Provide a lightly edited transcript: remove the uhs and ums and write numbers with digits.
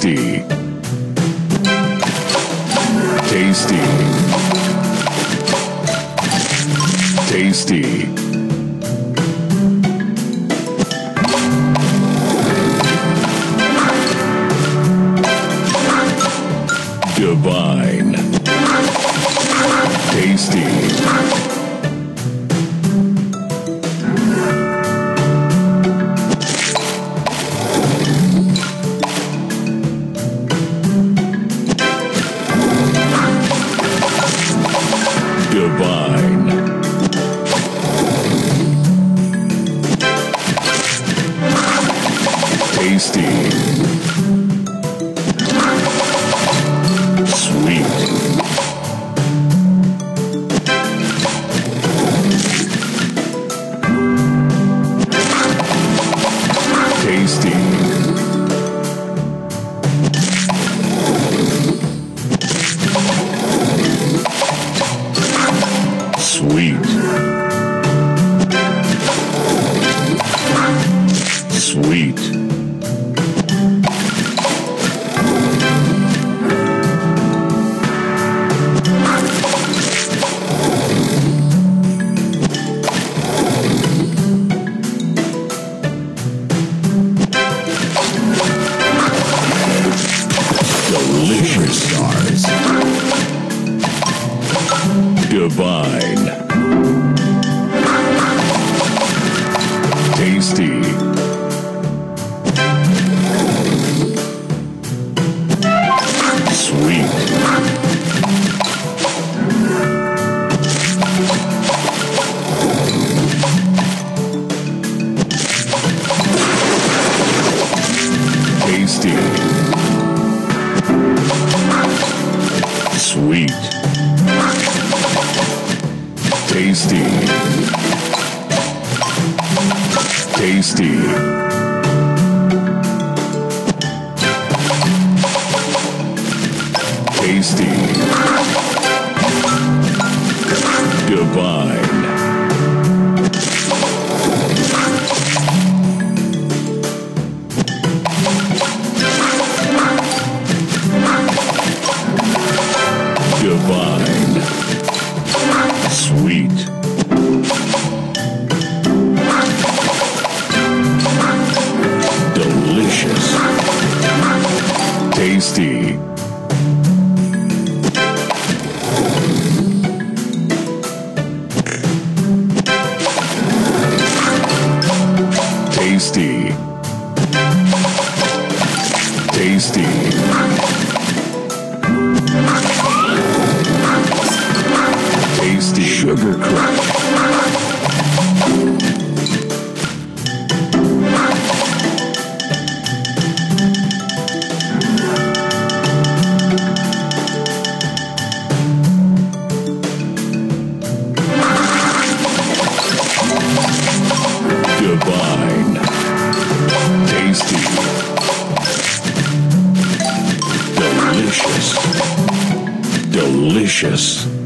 Tasty. Tasty. Tasty. Divine. Tasty. Divine. Tasty. Sweet. Tasty. Sweet. Sweet. Delicious stars. Divine. Tasty. Sweet. Tasty. Sweet. Tasty. Tasty. Tasty. Divine. Divine. Sweet. Delicious. Tasty. Tasty. Tasty. Tasty. Sugar Crush. Divine. Tasty. Delicious. Delicious.